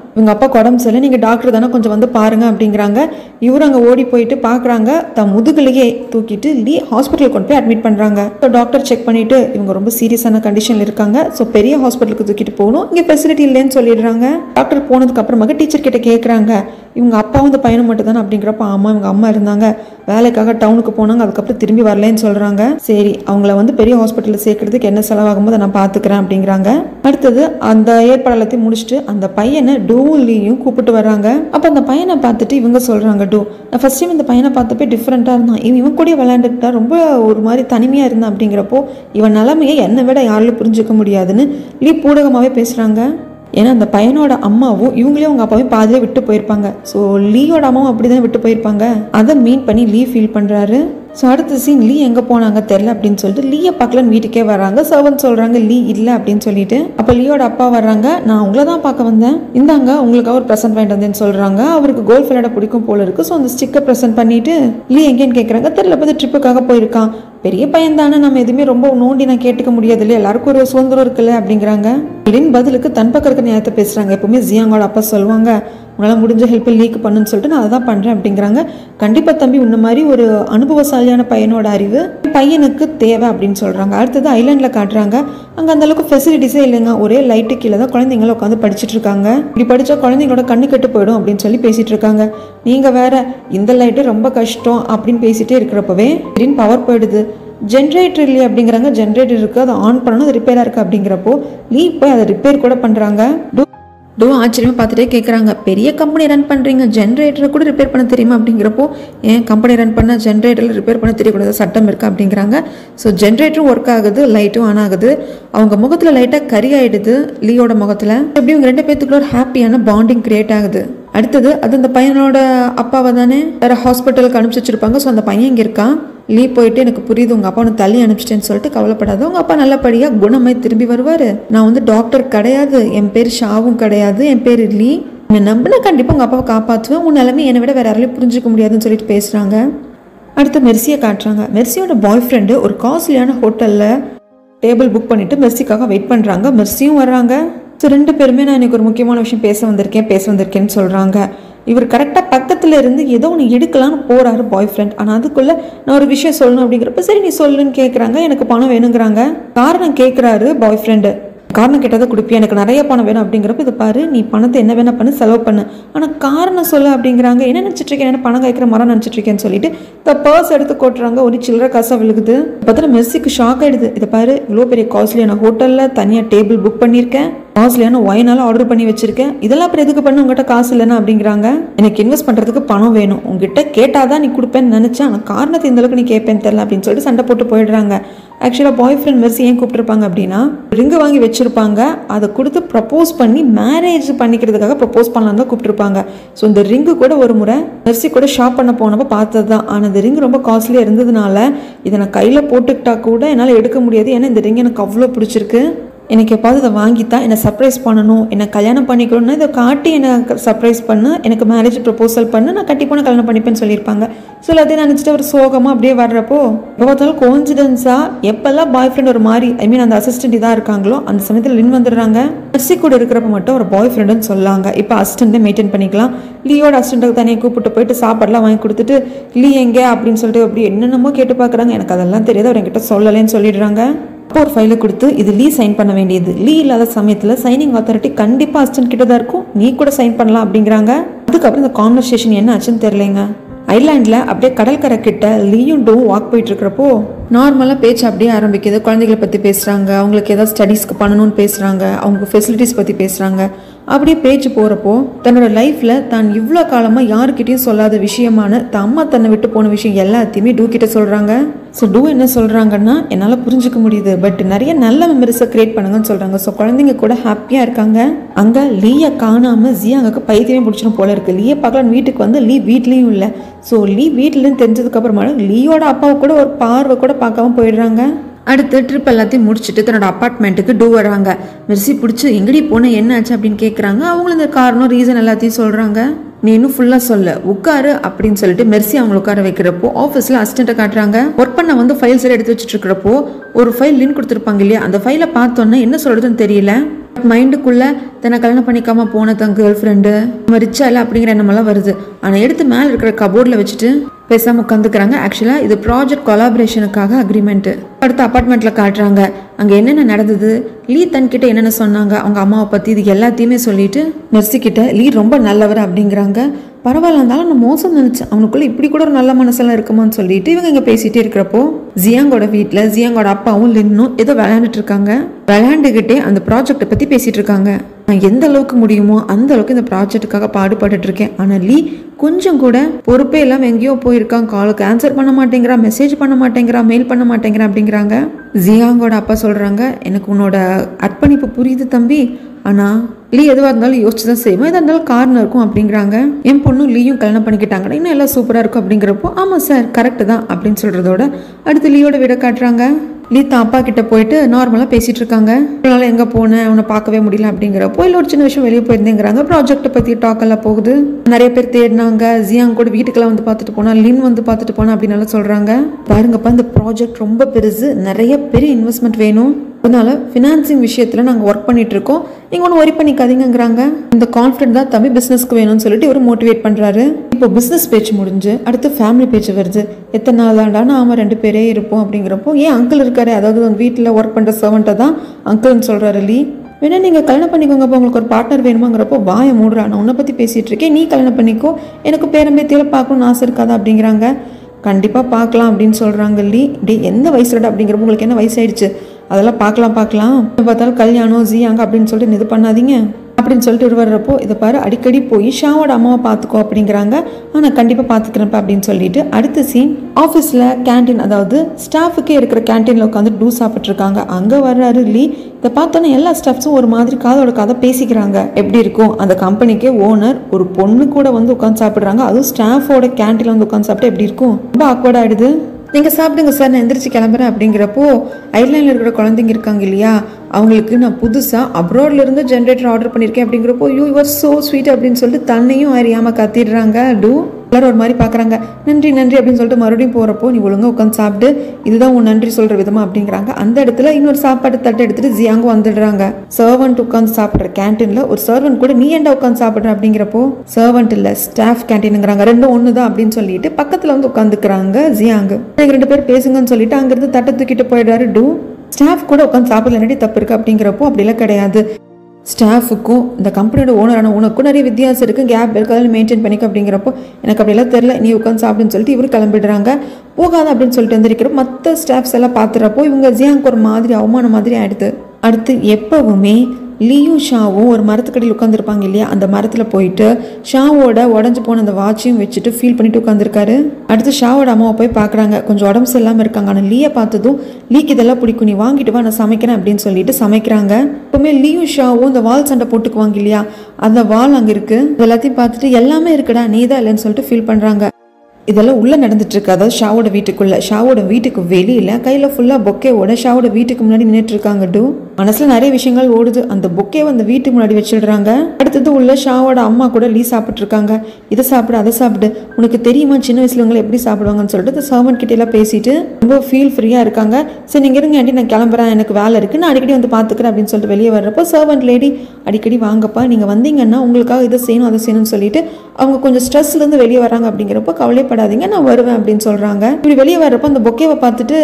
இவங்க அப்பா குடம்பு சரியில்லை நீங்க டாக்டர் தான கொஞ்சம் வந்து பாருங்க அப்படிங்கறாங்க இவர அங்க ஓடி போயிட்டு பார்க்கறாங்க த முதுகுலயே தூக்கிட்டு லீ ஹாஸ்பிடல் கொண்டு போய் அட்மிட் பண்றாங்க சோ டாக்டர் செக் பண்ணிட்டு இவங்க ரொம்ப சீரியஸான கண்டிஷன்ல இருக்காங்க சோ பெரிய ஹாஸ்பிடலுக்கு தூக்கிட்டு போணும் இங்க ஃபெசிலிட்டி இல்லைன்னு சொல்லிடுறாங்க டாக்டர் போனதுக்கு அப்புறமாக டீச்சர் கிட்ட கேக்குறாங்க இவங்க அப்பாவும் இந்த பையனும் மட்டும் தானே அப்படிங்கிறப்ப ஆமா இவங்க அம்மா இருந்தாங்க வேலைக்காக டவுனுக்கு போனாங்க அதுக்கப்புறம் திரும்பி வரலன்னு சொல்றாங்க சரி அவங்கள வந்து பெரிய ஹாஸ்பிட்டலில் சேர்க்கறதுக்கு என்ன செலவாகும்போது நான் பார்த்துக்கிறேன் அப்படிங்கிறாங்க அடுத்தது அந்த ஏற்பாடத்தையும் முடிச்சுட்டு அந்த பையனை டூலையும் கூப்பிட்டு வர்றாங்க அப்போ அந்த பையனை பார்த்துட்டு இவங்க சொல்றாங்க டூ நான் ஃபர்ஸ்ட் டைம் இந்த பையனை பார்த்தப்பே டிஃப்ரெண்டாக இருந்தான் இவன் கூட விளையாண்டுக்கிட்டா ரொம்ப ஒரு மாதிரி தனிமையா இருந்தான் அப்படிங்கிறப்போ இவன் நிலைமையை என்னை விட யாராலும் புரிஞ்சுக்க முடியாதுன்னு இப்படி பூடகமாவே பேசுறாங்க ஏன்னா அந்த பையனோட அம்மாவும் இவங்களே அவங்க அப்பாவையும் பாதியிலே விட்டு போயிருப்பாங்க ஸோ லீயோட அம்மாவும் அப்படிதான் விட்டு போயிருப்பாங்க அதை மீன் பண்ணி லீ ஃபீல் பண்றாரு ஸோ அடுத்த சீன் லீ எங்கே போனாங்க தெரில அப்படின்னு சொல்லிட்டு லீயை பார்க்கலன்னு வீட்டுக்கே வர்றாங்க சர்வன்ட் சொல்கிறாங்க லீ இல்லை அப்படின்னு சொல்லிட்டு அப்போ லீயோட அப்பா வர்றாங்க நான் அவங்கள தான் பார்க்க வந்தேன் இந்தாங்க உங்களுக்கு அவர் ப்ரெசென்ட் வாங்கிட்டு வந்தேன்னு சொல்கிறாங்க அவருக்கு கோல்ஃப் விளையாட பிடிக்கும் போல இருக்குது ஸோ அந்த ஸ்டிக்கை ப்ரெசென்ட் பண்ணிட்டு லீ எங்கேன்னு கேட்குறாங்க தெரில பார்த்து ட்ரிப்புக்காக போயிருக்கான் பெரிய பையன் தானே நம்ம எதுவுமே ரொம்ப நோண்டி நான் கேட்டுக்க முடியாது இல்லையா எல்லாருக்கும் ஒரு சுதந்திரம் இருக்குல்ல அப்படிங்கிறாங்க அப்படின்னு பதிலுக்கு தன் பக்கம் இருக்க நியாயத்தை பேசுகிறாங்க எப்பவுமே ஜியாங்கோட அப்பா சொல்லுவாங்க உங்களால் முடிஞ்ச ஹெல்ப் லீக் பண்ணுன்னு சொல்லிட்டு நான் அதை தான் பண்ணுறேன் அப்படிங்கிறாங்க கண்டிப்பாக தம்பி இந்த மாதிரி ஒரு அனுபவசாலியான பையனோட அறிவு பையனுக்கு தேவை அப்படின்னு சொல்கிறாங்க அடுத்தது ஐலாண்டில் காட்டுறாங்க அங்கே அந்தளவுக்கு ஃபெசிலிட்டிஸே இல்லைங்க ஒரே லைட்டு கீழே தான் குழந்தைங்கள உட்காந்து படிச்சுட்டு இருக்காங்க இப்படி படித்தா குழந்தைங்களோட கண்ணு கெட்டு போயிடும் அப்படின்னு சொல்லி பேசிகிட்டு இருக்காங்க நீங்கள் வேற இந்த லைட்டு ரொம்ப கஷ்டம் அப்படின்னு பேசிகிட்டே இருக்கிறப்பவே திடீர்னு பவர் போயிடுது ஜென்ரேட்டர் இல்லையா அப்படிங்கிறாங்க ஜென்ரேட்டர் இருக்குது அதை ஆன் பண்ணணும் அது ரிப்பேராக இருக்குது அப்படிங்கிறப்போ லீ போய் அதை ரிப்பேர் கூட பண்ணுறாங்க டூ ஆச்சரியமாக பார்த்துட்டே கேட்குறாங்க பெரிய கம்பெனி ரன் பண்ணுறீங்க ஜென்ரேட்டரை கூட ரிப்பேர் பண்ண தெரியுமா அப்படிங்கிறப்போ ஏன் கம்பெனி ரன் பண்ணால் ஜென்ரேட்டரில் ரிப்பேர் பண்ண தெரியக்கூடாது சட்டம் இருக்குது அப்படிங்கிறாங்க ஸோ ஜென்ரேட்டரும் ஒர்க் ஆகுது லைட்டும் ஆன் ஆகுது அவங்க முகத்தில் லைட்டாக கறி ஆகிடுது லீயோட முகத்தில் எப்படி இவங்க ரெண்டு பேர்த்துக்குள்ள ஒரு ஹாப்பியான பாண்டிங் கிரியேட் ஆகுது அடுத்தது அது அந்த பையனோட அப்பாவை தானே வேறு ஹாஸ்பிட்டலுக்கு அனுப்பிச்சி வச்சுருப்பாங்க ஸோ அந்த பையன் இங்கே இருக்கான் லீ போயிட்டு எனக்கு புரியுது உங்கள் அப்பா தள்ளி அனுப்பிச்சிட்டேன்னு சொல்லிட்டு கவலைப்படாது உங்கள் அப்பா நல்லபடியாக குணமாய் திரும்பி வருவார் நான் வந்து டாக்டர் கிடையாது என் பேர் ஷாவும் கிடையாது என் பேர் லீ என்னை நம்பினா கண்டிப்பாக உங்கள் அப்பாவை காப்பாற்றுவேன் உன் நிலைமை என்னை விட வேறு யாராலையும் புரிஞ்சிக்க முடியாதுன்னு சொல்லிட்டு பேசுகிறாங்க அடுத்து மெர்சியை காட்டுறாங்க மெர்சியோட பாய் ஃப்ரெண்டு ஒரு காஸ்ட்லியான ஹோட்டலில் டேபிள் புக் பண்ணிவிட்டு மெர்சிக்காக வெயிட் பண்ணுறாங்க மெர்சியும் வர்றாங்க ஸோ ரெண்டு பேருமே நான் எனக்கு ஒரு முக்கியமான விஷயம் பேச வந்திருக்கேன்னு சொல்கிறாங்க இவர் கரெக்டாக பக்கத்தில் இருந்து ஏதோ ஒன்று எடுக்கலான்னு போகிறாரு பாய் ஃப்ரெண்ட் ஆனால் அதுக்குள்ளே நான் ஒரு விஷயம் சொல்லணும் அப்படிங்கிறப்ப சரி நீ சொல்லுன்னு கேட்குறாங்க எனக்கு பணம் வேணுங்கிறாங்க காரணம் கேட்குறாரு பாய் ஃப்ரெண்டு காரணம் கேட்டால் தான் கொடுப்பேன் எனக்கு நிறைய பணம் வேணும் அப்படிங்கிறப்ப இது பாரு நீ பணத்தை என்ன வேணா பண்ணு செலவு பண்ணு ஆனால் காரணம் சொல்ல அப்படிங்கிறாங்க என்ன நினச்சிட்டு இருக்கேன் என்ன பணம் கேட்குற மரம் நினச்சிட்டு இருக்கேன்னு சொல்லிட்டு இந்த பர்ஸ் எடுத்து கொட்டுறாங்க ஒரு சில்லற காசாக விழுகுது பார்த்தா மெர்சிக்கு ஷாக் ஆகிடுது இது பாரு இவ்வளோ பெரிய காஸ்ட்லியான ஹோட்டலில் தனியாக டேபிள் புக் பண்ணியிருக்கேன் காஸ்ட்லியான ஒயினால ஆர்டர் பண்ணி வச்சிருக்கேன் இதெல்லாம் அப்புறம் எதுக்கு பண்ண உங்ககிட்ட காசு இல்லைன்னா அப்படிங்கிறாங்க எனக்கு இன்வெஸ்ட் பண்றதுக்கு பணம் வேணும் உங்ககிட்ட கேட்டாதான் நீ கொடுப்பேன்னு நினைச்சேன் ஆனால் காரணத்தை இந்த அளவுக்கு நீ கேட்பேன்னு தெரியல அப்படின்னு சொல்லிட்டு சண்டை போட்டு போயிடுறாங்க ஆக்சுவலாக பாய் ஃப்ரெண்ட் மெர்சி ஏன் கூப்பிட்டுருப்பாங்க அப்படின்னா ரிங்கு வாங்கி வச்சிருப்பாங்க அதை கொடுத்து ப்ரப்போஸ் பண்ணி மேரேஜ் பண்ணிக்கிறதுக்காக ப்ரப்போஸ் பண்ணலாம் தான் கூப்பிட்டுருப்பாங்க ஸோ இந்த ரிங்கு கூட ஒரு முறை மெர்சி கூட ஷாப் பண்ண போனப்போ பார்த்தது தான் ஆனால் இந்த ரிங்கு ரொம்ப காஸ்ட்லியாக இருந்ததுனால இதை நான் கையில் போட்டுக்கிட்டா கூட என்னால் எடுக்க முடியாது ஏன்னா இந்த ரிங் எனக்கு அவ்வளோ பிடிச்சிருக்கு எனக்கு எப்பாவது இதை வாங்கித்தான் என்னை சர்ப்ரைஸ் பண்ணணும் என்னை கல்யாணம் பண்ணிக்கணும்னா இதை காட்டி என்னை சர்ப்ரைஸ் பண்ணு எனக்கு மேரேஜ் ப்ரப்போசல் பண்ணு நான் கண்டிப்பாக கல்யாணம் பண்ணிப்பேன்னு சொல்லியிருப்பாங்க ஸோ அதையும் நினச்சிட்டு ஒரு சோகமாக அப்படியே வர்றப்போ எப்போ பார்த்தாலும் கோன்சிடென்ஸாக எப்போல்லாம் பாய் ஃப்ரெண்ட் ஒரு மாதிரி ஐ மீன் அந்த அசிஸ்டண்ட் இதாக இருக்காங்களோ அந்த சமயத்தில் லின் வந்துடுறாங்க மெர்சி கூட இருக்கிறப்ப மட்டும் ஒரு பாய் ஃப்ரெண்டுன்னு சொல்லாங்க இப்போ அசிஸ்டண்ட்டை மெயின்டைன் பண்ணிக்கலாம் லீயோட அசிஸ்டண்ட்டுக்கு தனியாக கூப்பிட்டு போயிட்டு சாப்பாடெலாம் வாங்கி கொடுத்துட்டு லீ எங்கே அப்படின்னு சொல்லிட்டு அப்படி என்னென்னமோ கேட்டு பார்க்குறாங்க எனக்கு அதெல்லாம் தெரியாது அவர் என்கிட்ட சொல்லலைன்னு சொல்லிடுறாங்க அப்போ ஒரு ஃபைலை கொடுத்து இது லீ சைன் பண்ண வேண்டியது லீ இல்லாத சமயத்தில் சைனிங் அத்தாரிட்டி கண்டிப்பாக அசிஸ்டன்ட் கிட்ட தான் இருக்கும் நீ கூட சைன் பண்ணலாம் அப்படிங்கிறாங்க அதுக்கப்புறம் இந்த கான்வர்சேஷன் என்ன ஆச்சுன்னு தெரியலைங்க ஐலாண்டில் அப்படியே கடற்கரை கிட்ட லீயும் டூவும் வாக் போயிட்டு இருக்கிறப்போ நார்மலாக பேச்சு அப்படியே ஆரம்பிக்குது குழந்தைகளை பற்றி பேசுகிறாங்க அவங்களுக்கு ஏதாவது ஸ்டடீஸ்க்கு பண்ணணும்னு பேசுகிறாங்க அவங்க ஃபெசிலிட்டிஸ் பற்றி பேசுகிறாங்க அப்படியே பேச்சு போகிறப்போ தன்னோட லைஃப்பில் தான் இவ்வளோ காலமாக யாருக்கிட்டையும் சொல்லாத விஷயமான தான் அம்மா தன்னை விட்டு போன விஷயம் எல்லாத்தையுமே டூ கிட்ட சொல்கிறாங்க. ஸோ டூ என்ன சொல்கிறாங்கன்னா, என்னால் புரிஞ்சுக்க முடியுது, பட் நிறைய நல்ல மெமரிஸை க்ரியேட் பண்ணுங்கன்னு சொல்கிறாங்க. ஸோ குழந்தைங்க கூட ஹாப்பியாக இருக்காங்க. அங்கே லீயை காணாமல் ஜி அங்கே பைத்தியமே பிடிச்சிடும் போல இருக்குது. லீயை பார்க்கலாம் வீட்டுக்கு வந்து லீ வீட்லேயும் இல்லை. ஸோ லீ வீட்டிலேருந்து தெரிஞ்சதுக்கப்புறமா லீயோட அப்பாவை கூட ஒரு பார்வை கூட பார்க்காம போயிடுறாங்க. அடுத்து ட்ரிப் எல்லாத்தையும் முடிச்சுட்டு தன்னோட அப்பார்ட்மெண்ட்டுக்கு டூ வர்றாங்க. மெர்சி பிடிச்சி எங்கடி போனால் என்ன ஆச்சு அப்படின்னு கேட்குறாங்க. அவங்களும் இந்த காரணம் ரீசன் எல்லாத்தையும் சொல்கிறாங்க. நீ இன்னும் ஃபுல்லாக சொல்ல உட்காரு அப்படின்னு சொல்லிட்டு மெர்சி அவங்க உட்கார வைக்கிறப்போ ஆஃபீஸில் அசிஸ்டண்ட்டை காட்டுறாங்க. ஒர்க் பண்ண வந்து ஃபைல்ஸ் எல்லாம் எடுத்து வச்சுட்டு இருக்கிறப்போ ஒரு ஃபைல் லிங்க் கொடுத்துருப்பாங்க இல்லையா, அந்த ஃபைலை பார்த்தோன்னா என்ன சொல்கிறதுன்னு தெரியல. மைண்டுக்குள்ளே தன்னை கல்யாணம் பண்ணிக்காமல் போன தன் கேர்ள் ஃப்ரெண்டு நம்ம ரிச்சா இல்லை அப்படிங்கிற எண்ணமெல்லாம் வருது. ஆனால் எடுத்து மேலே இருக்கிற கபோர்டில் வச்சுட்டு பேசாமல் உட்காந்துக்கிறாங்க. ஆக்சுவலாக இது ப்ராஜெக்ட் கொலாபரேஷனுக்காக அக்ரிமெண்ட்டு. அடுத்த அப்பார்ட்மெண்ட்டில் காட்டுறாங்க அங்கே என்னென்ன நடந்தது, லீ தன்கிட்ட என்னென்ன சொன்னாங்க அவங்க அம்மாவை பற்றி, இது எல்லாத்தையுமே சொல்லிட்டு மெர்சிக்கிட்ட லீ ரொம்ப நல்லவர் அப்படிங்கிறாங்க. பரவாயில்ல இருந்தாலும் நான் மோசம் நினச்சேன், அவனுக்குள்ளே இப்படி கூட ஒரு நல்ல மனசெல்லாம் இருக்குமான்னு சொல்லிட்டு இவங்க இங்கே பேசிகிட்டே இருக்கிறப்போ ஜியாங்கோட வீட்டில் ஜியாங்கோட அப்பாவும் லின்னும் ஏதோ விளையாண்டுட்டு இருக்காங்க. விளையாண்டுக்கிட்டே அந்த ப்ராஜெக்டை பற்றி பேசிகிட்டு இருக்காங்க. நான் எந்த அளவுக்கு முடியுமோ அந்த அளவுக்கு இந்த ப்ராஜெக்டுக்காக பாடுபட்டு இருக்கேன், ஆனால் லீ கொஞ்சம் கூட பொறுப்பே இல்லாமல் எங்கேயோ போயிருக்கான், காலுக்கு ஆன்சர் பண்ண மாட்டேங்கிறா, மெசேஜ் பண்ண மாட்டேங்கிறா, மெயில் பண்ண மாட்டேங்கிறா அப்படிங்கிறாங்க. ஜியாங்கோட அப்பா சொல்கிறாங்க, எனக்கு உன்னோட அர்ப்பணிப்பு புரியுது தம்பி, ஆனால் லீ எதுவாக இருந்தாலும் யோசிச்சு தான் செய்வோம், எதாக இருந்தாலும் காரணம் இருக்கும் அப்படிங்கிறாங்க. என் பொண்ணும் லீயும் கல்யாணம் பண்ணிக்கிட்டாங்கன்னா இன்னும் எல்லாம் சூப்பராக இருக்கும் அப்படிங்கிறப்போ ஆமாம் சார் கரெக்டு தான் அப்படின்னு சொல்கிறதோட அடுத்து லீயோட வீட காட்டுறாங்க. லீ தான் அப்பா கிட்ட போயிட்டு நார்மலாக பேசிகிட்டு இருக்காங்க. அதனால் எங்கே போனேன் அவனை பார்க்கவே முடியல அப்படிங்கிறப்போ இல்லை ஒரு சின்ன விஷயம் வெளியே போயிருந்தேங்கிறாங்க. ப்ராஜெக்ட்டை பற்றி டாக்கெல்லாம் போகுது. நிறைய பேர் தேடினாங்க, ஜியாங் கூட வீட்டுக்கெல்லாம் வந்து பார்த்துட்டு போனால், லின் வந்து பார்த்துட்டு போனால் அப்படின்னாலும் சொல்கிறாங்க. பாருங்கப்பா இந்த ப்ராஜெக்ட் ரொம்ப பெருசு, நிறைய பெரிய இன்வெஸ்ட்மெண்ட் வேணும், அதனால ஃபினான்சிங் விஷயத்தில் நாங்கள் ஒர்க் பண்ணிட்டு இருக்கோம், நீங்கள் ஒன்றும் ஒரி பண்ணிக்காதீங்கிறாங்க. இந்த கான்ஃபிடென்ட் தான் தம்பி பிஸ்னஸ்க்கு வேணும்னு சொல்லிட்டு இவர் மோட்டிவேட் பண்ணுறாரு. இப்போ பிஸ்னஸ் பேச்சு முடிஞ்சு அடுத்து ஃபேமிலி பேச்சு வருது. எத்தனை நாளாண்டா நாம ரெண்டு பேரே இருப்போம் அப்படிங்கிறப்போ ஏன் அங்கிள் இருக்காரு, அதாவது உங்கள் வீட்டில் ஒர்க் பண்ணுற சர்வெண்ட்டை தான் அங்கிள்னு சொல்கிறாரு லீ. வேணா நீங்கள் கல்யாணம் பண்ணிக்கோங்கப்போ உங்களுக்கு ஒரு பார்ட்னர் வேணுமாங்கிறப்போ வாய மூடுறா, நான் உன்னை பற்றி பேசிகிட்டு இருக்கேன், நீ கல்யாணம் பண்ணிக்கோ, எனக்கு பேரம்பேத்தியில் பார்க்கணும்னு ஆசை இருக்காதா அப்படிங்கிறாங்க. கண்டிப்பாக பார்க்கலாம் அப்படின்னு சொல்கிறாங்க லீ. டே எந்த வயசுலடா அப்படிங்கிறப்போ உங்களுக்கு என்ன வயசாயிடுச்சு, அதெல்லாம் பார்க்கலாம் பார்த்தாலும் கல்யாணம் ஜியாங்க அப்படின்னு சொல்லிட்டு இது பண்ணாதீங்க அப்படின்னு சொல்லிட்டு இவர் வர்றப்போ இதை பாரு அடிக்கடி போய் ஷாவோட அம்மாவை பார்த்துக்கோ அப்படிங்கிறாங்க. ஆனால் கண்டிப்பாக பார்த்துக்கிறப்ப அப்படின்னு சொல்லிட்டு அடுத்த சீன் ஆஃபீஸில் கேன்டீன், அதாவது ஸ்டாஃபுக்கே இருக்கிற கேன்டீனில் உட்காந்து டூ சாப்பிட்ருக்காங்க. அங்கே வர்றாரு லீ. இதை பார்த்தோன்னா எல்லா ஸ்டாஃப்ஸும் ஒரு மாதிரி காதோட கதை பேசிக்கிறாங்க. எப்படி இருக்கும் அந்த கம்பெனிக்கே ஓனர் ஒரு பொண்ணு கூட வந்து உட்காந்து சாப்பிட்றாங்க, அதுவும் ஸ்டாஃபோட கேன்டீனில் வந்து உட்காந்து சாப்பிட்டு எப்படி இருக்கும், ரொம்ப ஆக்வர்டாக ஆகிடுது. நீங்கள் சாப்பிடுங்க சார் நான் எந்திரிச்சு கிளம்புறேன் அப்படிங்கிறப்போ ஐர்லாண்டில் இருக்கிற குழந்தைங்க இருக்காங்க இல்லையா, அவங்களுக்கு நான் புதுசாக அப்ராட்லேருந்து ஜென்ரேட்டர் ஆர்டர் பண்ணியிருக்கேன் அப்படிங்கிறப்போ யூ ஆர் ஸோ ஸ்வீட் அப்படின்னு சொல்லிட்டு தன்னையும் அறியாமல் கத்திடுறாங்க. டூ எல்லாரும் ஒரு மாதிரி பார்க்குறாங்க. நன்றி நன்றி அப்படின்னு சொல்லிட்டு மறுபடியும் போகிறப்போ நீ ஒழுங்காக உட்காந்து சாப்பிட்டு இதுதான் உன் நன்றி சொல்கிற விதமாக அப்படிங்கிறாங்க. அந்த இடத்துல இன்னொரு சாப்பாட்டு தட்டை எடுத்துகிட்டு ஜியாங்கு வந்துடுறாங்க. சர்வெண்ட் உட்காந்து சாப்பிட்ற கேன்டீனில் ஒரு சர்வெண்ட் கூட நீ ஏண்டா உட்காந்து சாப்பிட்ற அப்படிங்கிறப்போ சர்வெண்ட் இல்லை ஸ்டாஃப் கேன்டீனுங்கிறாங்க, ரெண்டும் ஒன்று தான் அப்படின்னு சொல்லிட்டு பக்கத்தில் வந்து உட்காந்துக்கிறாங்க ஜியாங்கு. எனக்கு ரெண்டு பேர் பேசுங்கன்னு சொல்லிட்டு அங்கேருந்து தட்டை தூக்கிட்டு போயிடுறாரு டூ. ஸ்டாஃப் கூட உட்காந்து சாப்பிட்ல என்னடி தப்பு இருக்குது அப்படிங்கிறப்போ அப்படிலாம் கிடையாது, ஸ்டாஃபுக்கும் இந்த கம்பெனியோட ஓனரான உனக்கும் நிறைய வித்தியாசம் இருக்குது, கேப் இருக்குது, அதில் மெயின்டைன் பண்ணிக்க அப்படிங்கிறப்போ எனக்கு அப்படிலாம் தெரில, நீ உட்காந்து சாப்பிடுன்னு சொல்லிட்டு இவர் கிளம்பிடுறாங்க. போகாத அப்படின்னு சொல்லிட்டு வந்துருக்கிறப்போ மற்ற ஸ்டாஃப்ஸ் எல்லாம் பார்த்துறப்போ இவங்க ஜியாங்க்கு ஒரு மாதிரி அவமானம் மாதிரி ஆகிடுது. அடுத்து எப்போவுமே லீயும் ஷாவும் ஒரு மரத்துக்கடியில் உட்காந்துருப்பாங்க இல்லையா, அந்த மரத்தில் போயிட்டு ஷாவோட உடஞ்சி போன அந்த வாட்சையும் வச்சுட்டு ஃபீல் பண்ணிட்டு உட்காந்துருக்காரு. அடுத்து ஷாவோட அம்மாவை போய் பார்க்குறாங்க, கொஞ்சம் உடம்பு சரியில்லாமல் இருக்காங்க. ஆனால் லீயை பார்த்ததும் லீக்கு இதெல்லாம் பிடிக்கும், நீ வாங்கிட்டு வா நான் சமைக்கிறேன் அப்படின்னு சொல்லிட்டு சமைக்கிறாங்க. இப்போவுமே லீயும் ஷாவும் இந்த வால் சண்டை போட்டுக்குவாங்க இல்லையா, அந்த வால் அங்கே இருக்குது, இது எல்லாத்தையும் பார்த்துட்டு எல்லாமே இருக்குடா நீ தான் இல்லைன்னு சொல்லிட்டு ஃபீல் பண்ணுறாங்க. இதெல்லாம் உள்ளே நடந்துட்டுருக்கு, அதாவது ஷாவோட வீட்டுக்குள்ளே. ஷாவோட வீட்டுக்கு வெளியில் கையில் ஃபுல்லாக பொக்கேவோட ஷாவோட வீட்டுக்கு முன்னாடி நின்றுட்டுருக்காங்க டூ. மனசில் நிறைய விஷயங்கள் ஓடுது. அந்த பொக்கேவை அந்த வீட்டுக்கு முன்னாடி வச்சிடுறாங்க. அடுத்தது உள்ள ஷாவோட அம்மா கூட லீ சாப்பிட்ருக்காங்க. இதை சாப்பிடு அதை சாப்பிடு, உனக்கு தெரியுமா சின்ன வயசுலவங்களை எப்படி சாப்பிடுவாங்கன்னு சொல்லிட்டு இந்த சர்வன்ட் கிட்டேலாம் பேசிட்டு ரொம்ப ஃபீல் ஃப்ரீயாக இருக்காங்க. சரி நீங்கள் இருங்க ஆண்டி நான் கிளம்புறேன், எனக்கு வேலை இருக்குது, நான் அடிக்கடி வந்து பார்த்துக்கிறேன் அப்படின்னு சொல்லிட்டு வெளியே வர்றப்போ சர்வன்ட் லேடி அடிக்கடி வாங்கப்பா நீங்கள் வந்தீங்கன்னா உங்களுக்காக இதை செய்யணும் அதை செய்யணும்னு சொல்லிட்டு அவங்க கொஞ்சம் ஸ்ட்ரெஸ்லேருந்து வெளியே வராங்க. அப்படிங்கிறப்போ கவலைப்படாதீங்க நான் வருவேன் அப்படின்னு சொல்கிறாங்க. இப்படி வெளியே வர்றப்போ அந்த பொக்கேவை பார்த்துட்டு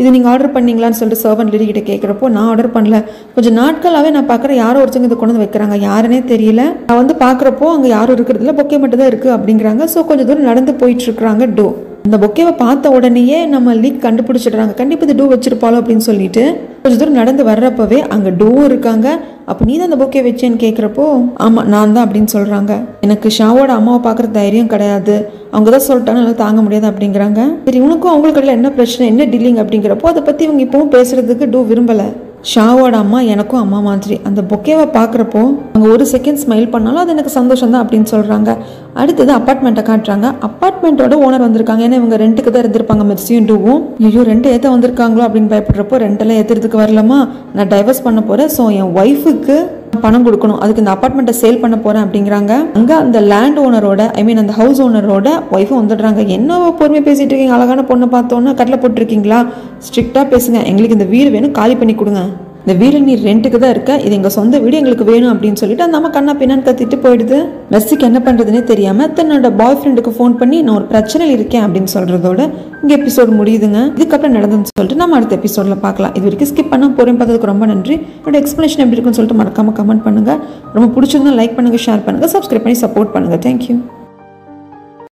இது நீங்கள் ஆர்டர் பண்ணிங்களான்னு சொல்லிட்டு சர்வன்ட் லேடி கிட்ட கேட்குறப்போ நான் ஆர்டர் பண்ணல, கொஞ்சம் நாட்களாகவே நான் பார்க்குறேன் யாரோ ஒருத்தவங்க இதை கொண்டு வந்து வைக்கிறாங்க, யாருனே தெரியல, நான் வந்து பார்க்குறப்போ அங்கே யாரும் இருக்கிறதுல பொக்கே மட்டும் தான் இருக்குது அப்படிங்கிறாங்க. ஸோ கொஞ்சம் தூரம் நடந்து போயிட்டுருக்குறாங்க டூ. அந்த பொக்கேவை பார்த்த உடனேயே நம்ம லீக் கண்டுபிடிச்சிடுறாங்க, கண்டிப்பாக இது டூ வச்சிருப்பாளோ அப்படின்னு சொல்லிட்டு கொஞ்சம் தூரம் நடந்து வர்றப்பவே அங்கே டூ இருக்காங்க. அப்போ நீ தான் அந்த பொக்கே வச்சேன்னு கேட்குறப்போ ஆமாம் நான் தான் அப்படின்னு சொல்கிறாங்க. எனக்கு ஷாவோட அம்மாவை பார்க்குற தைரியம் கிடையாது, அவங்க தான் சொல்லிட்டாங்க நல்லா தாங்க முடியாது அப்படிங்கிறாங்க. சரி உனக்கும் அவங்களுக்கெல்லாம் என்ன பிரச்சனை என்ன டீலிங் அப்படிங்கிறப்போ அதை பற்றி இவங்க இப்போவும் பேசுகிறதுக்கு டூ விரும்பலை. ஷாவோட அம்மா எனக்கும் அம்மா மாதிரி, அந்த பொக்கேவை பார்க்குறப்போ அவங்க ஒரு செகண்ட் ஸ்மைல் பண்ணாலும் அது எனக்கு சந்தோஷம் தான் அப்படின்னு சொல்கிறாங்க. அடுத்தது அப்பார்ட்மெண்ட்டை காட்டுறாங்க. அப்பார்ட்மெண்ட்டோட ஓனர் வந்திருக்காங்க, ஏன்னா இவங்க ரெண்டுக்கு தான் இருந்திருப்பாங்க மிர்சியும் டூவும். ஐயோ ரெண்டு ஏற்ற வந்திருக்காங்களோ அப்படின்னு பயப்படுறப்போ ரெண்டெல்லாம் ஏற்றுறதுக்கு வரலாமா, நான் டைவர்ஸ் பண்ண போகிறேன், ஸோ என் ஒய்ஃபுக்கு பணம் கொடுக்கணும், அதுக்கு இந்த அப்பார்ட்மெண்ட்டை சேல் பண்ண போகிறேன் அப்படிங்கிறாங்க. அங்கே அந்த லேண்ட் ஓனரோட அந்த ஹவுஸ் ஓனரோட ஒய்ஃபும் வந்துடுறாங்க. என்ன பொறுமையாக பேசிகிட்டு இருக்கீங்க, அழகான பொண்ணை பார்த்தோன்னா கட்டில் போட்டிருக்கீங்களா, ஸ்ட்ரிக்டாக பேசுங்க, எங்களுக்கு இந்த வீடு வேணும், காலி பண்ணி கொடுங்க, இந்த வீடு நீ ரெண்டுக்கு தான் இருக்க, இது எங்கள் சொந்த வீடு எங்களுக்கு வேணும் அப்படின்னு சொல்லிட்டு அந்த அம்மா கண்ணா பின்னான்னு கத்திட்டு போயிடுது. மெர்சிக்கு என்ன பண்ணுறதுனே தெரியாமல் தன்னோட பாய் ஃப்ரெண்டுக்கு ஃபோன் பண்ணி நான் ஒரு பிரச்சனையில் இருக்கேன் அப்படின்னு சொல்கிறதோட இங்கே எபிசோடு முடியுதுங்க. இதுக்கப்புறம் நடந்துன்னு சொல்லிட்டு நம்ம அடுத்த எபிசோடில் பார்க்கலாம். இது வரைக்கும் ஸ்கிப் பண்ணால் போகிறேன் பார்த்ததுக்கு ரொம்ப நன்றி. உங்களோட எக்ஸ்ப்ளனேஷன் எப்படி இருக்குன்னு சொல்லிட்டு மறக்காமல் கமெண்ட் பண்ணுங்கள். ரொம்ப பிடிச்சிருந்தா லைக் பண்ணுங்கள், ஷேர் பண்ணுங்கள், சப்ஸ்கிரைப் பண்ணி சப்போர்ட் பண்ணுங்கள். தேங்க்யூ.